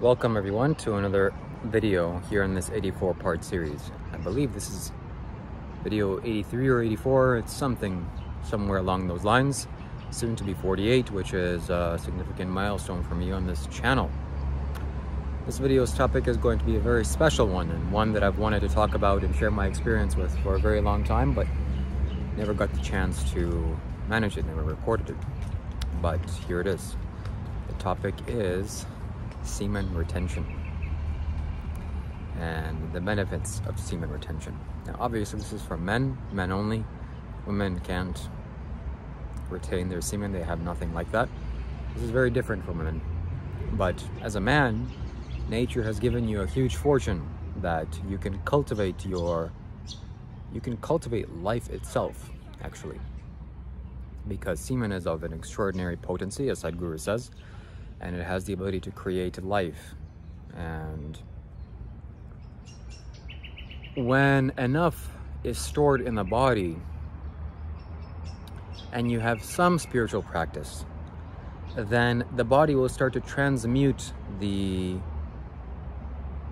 Welcome everyone to another video here in this 84-part series. I believe this is video 83 or 84, it's somewhere along those lines. Soon to be 48, which is a significant milestone for me on this channel. This video's topic is going to be a very special one, and one that I've wanted to talk about and share my experience with for a very long time, but never got the chance to manage it, never recorded it. But here it is. The topic is semen retention and the benefits of semen retention. Now obviously this is for men only. Women can't retain their semen, they have nothing like that. This is very different for women, but as a man, nature has given you a huge fortune that you can cultivate life itself, actually, because semen is of an extraordinary potency, as Sadhguru says, and it has the ability to create life. And when enough is stored in the body and you have some spiritual practice, then the body will start to transmute the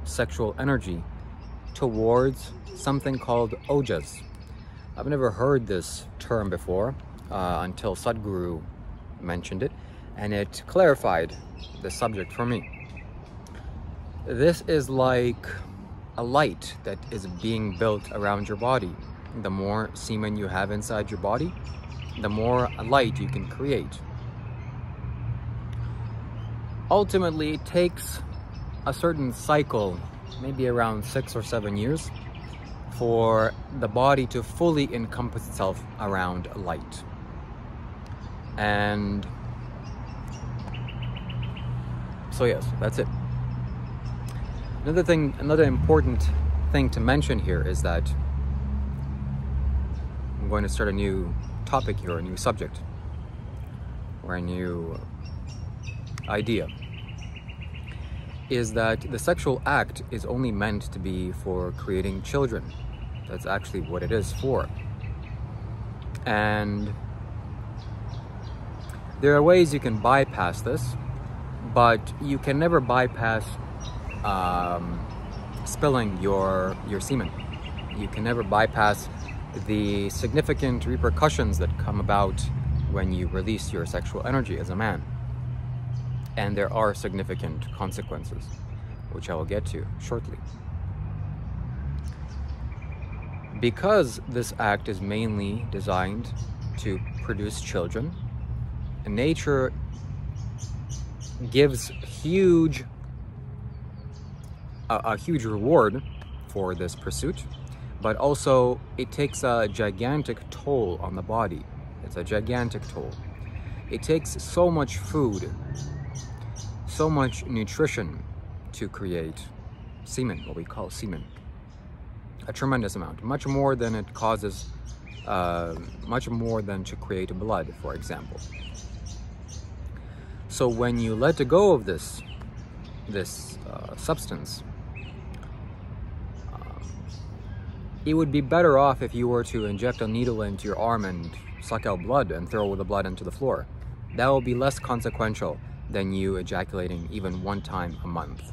sexual energy towards something called ojas. I've never heard this term before until Sadhguru mentioned it, and it clarified the subject for me. This is like a light that is being built around your body. The more semen you have inside your body, the more light you can create. Ultimately, it takes a certain cycle, maybe around 6 or 7 years, for the body to fully encompass itself around light. And so yes, that's it. Another important thing to mention here is that I'm going to start a new topic here, a new subject, or a new idea, is that the sexual act is only meant to be for creating children. That's actually what it is for. And there are ways you can bypass this, but you can never bypass spilling your semen. You can never bypass the significant repercussions that come about when you release your sexual energy as a man. And there are significant consequences, which I will get to shortly. Because this act is mainly designed to produce children, nature gives a huge reward for this pursuit, but also it takes a gigantic toll on the body. It's a gigantic toll. It takes so much food, so much nutrition to create semen, what we call semen. A tremendous amount, much more than it causes, much more than to create blood, for example. So when you let go of this substance, it would be better off if you were to inject a needle into your arm and suck out blood and throw the blood into the floor. That will be less consequential than you ejaculating even one time a month.